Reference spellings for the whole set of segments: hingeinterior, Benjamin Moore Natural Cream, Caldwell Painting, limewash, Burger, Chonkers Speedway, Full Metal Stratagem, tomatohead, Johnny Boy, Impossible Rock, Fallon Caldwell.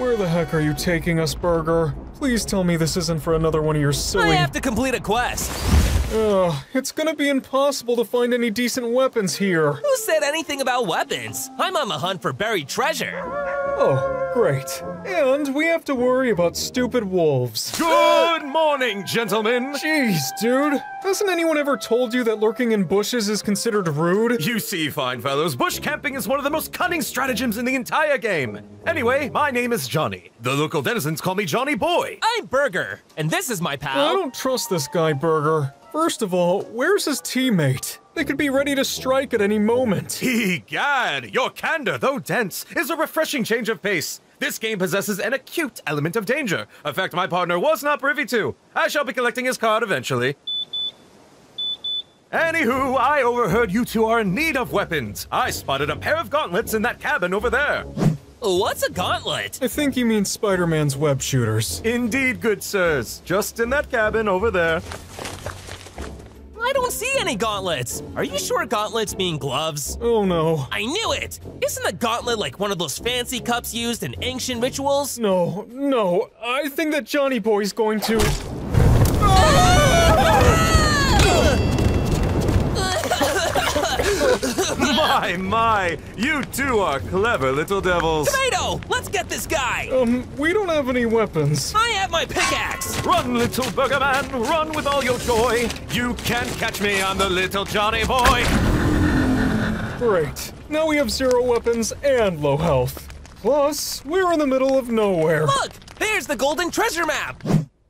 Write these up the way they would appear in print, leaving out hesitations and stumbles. Where the heck are you taking us, Burger? Please tell me this isn't for another one of your silly— I have to complete a quest! Ugh, it's gonna be impossible to find any decent weapons here. Who said anything about weapons? I'm on the hunt for buried treasure. Oh, great. And we have to worry about stupid wolves. Good morning, gentlemen! Jeez, dude. Hasn't anyone ever told you that lurking in bushes is considered rude? You see, fine fellows, bush camping is one of the most cunning stratagems in the entire game. Anyway, my name is Johnny. The local denizens call me Johnny Boy. I'm Burger, and this is my pal. I don't trust this guy, Burger. First of all, where's his teammate? They could be ready to strike at any moment. Egad, your candor, though dense, is a refreshing change of pace. This game possesses an acute element of danger, a fact my partner was not privy to. I shall be collecting his card eventually. Anywho, I overheard you two are in need of weapons. I spotted a pair of gauntlets in that cabin over there. What's a gauntlet? I think you mean Spider-Man's web shooters. Indeed, good sirs. Just in that cabin over there. I don't see any gauntlets. Are you sure gauntlets mean gloves? Oh no. I knew it! Isn't a gauntlet like one of those fancy cups used in ancient rituals? No. I think that Johnny Boy's going to... My, you two are clever little devils. Tomato, let's get this guy. We don't have any weapons. I have my pickaxe. Run, little Burger Man, run with all your joy. You can't catch me, I'm the little Johnny Boy. Great, now we have zero weapons and low health. Plus, we're in the middle of nowhere. Look, there's the golden treasure map.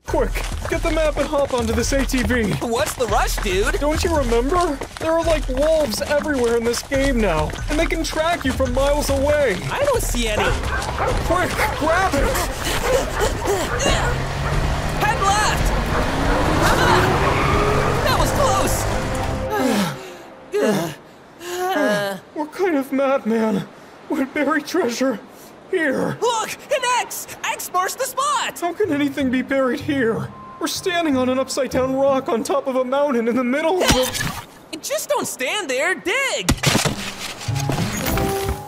Quick, get the map and hop onto this ATV. What's the rush, dude? Don't you remember? There are like wolves everywhere in this game now, and they can track you from miles away. I don't see any. Quick, grab it! Head left! That was close! We're kind of mad, man. We're buried treasure. Here. Look! An X! X marks the spot! How can anything be buried here? We're standing on an upside-down rock on top of a mountain in the middle of a... Just don't stand there, dig!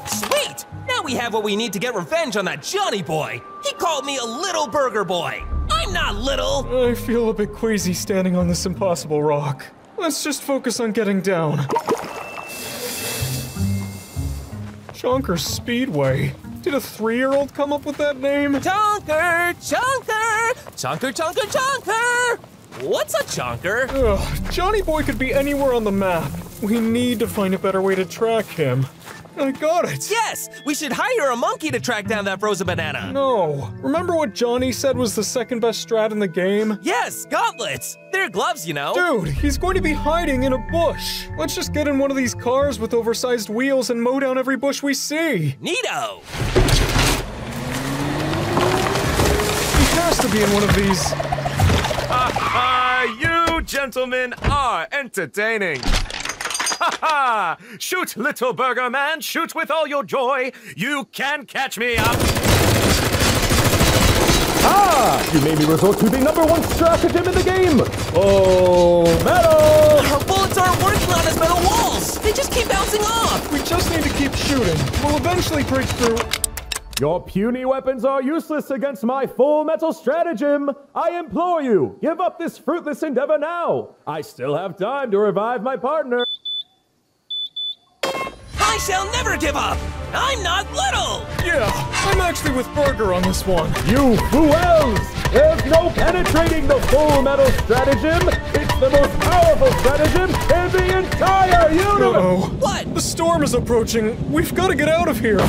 Sweet! Now we have what we need to get revenge on that Johnny Boy! He called me a little Burger Boy! I'm not little! I feel a bit queasy standing on this impossible rock. Let's just focus on getting down. Chonkers Speedway? Did a 3-year-old come up with that name? Chonker! Chonker! Chonker, chonker, chonker! What's a chonker? Ugh, Johnny Boy could be anywhere on the map. We need to find a better way to track him. I got it! Yes! We should hire a monkey to track down that frozen banana! No. Remember what Johnny said was the second best strat in the game? Yes! Gauntlets! They're gloves, you know! Dude, he's going to be hiding in a bush! Let's just get in one of these cars with oversized wheels and mow down every bush we see! Neato! Has to be in one of these. You gentlemen are entertaining. Shoot, little Burger Man, shoot with all your joy. You can catch me up. You made me resort to the #1 stratagem in the game. Full Metal. Our bullets aren't working on his metal walls. They just keep bouncing off. We just need to keep shooting. We'll eventually break through. Your puny weapons are useless against my Full Metal Stratagem! I implore you, give up this fruitless endeavor now! I still have time to revive my partner! I shall never give up! I'm not little! Yeah, I'm actually with Burger on this one. You fools! There's no penetrating the Full Metal Stratagem! It's the most powerful stratagem in the entire universe! Uh-oh. What? The storm is approaching. We've got to get out of here!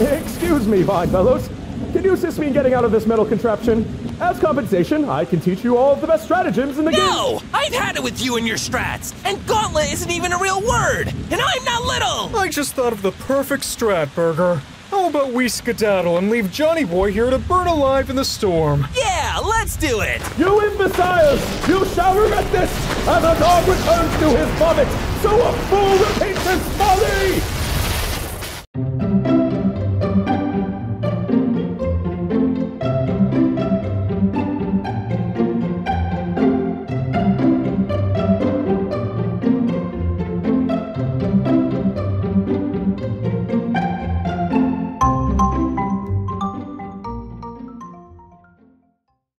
Excuse me, fine fellows. Can you assist me in getting out of this metal contraption? As compensation, I can teach you all of the best stratagems in the game. No! I've had it with you and your strats! And gauntlet isn't even a real word! And I'm not little! I just thought of the perfect strat, Burger. How about we skedaddle and leave Johnny Boy here to burn alive in the storm? Yeah, let's do it! You imbeciles! You shall regret this! As a dog returns to his vomit, so a fool repeats his vomit!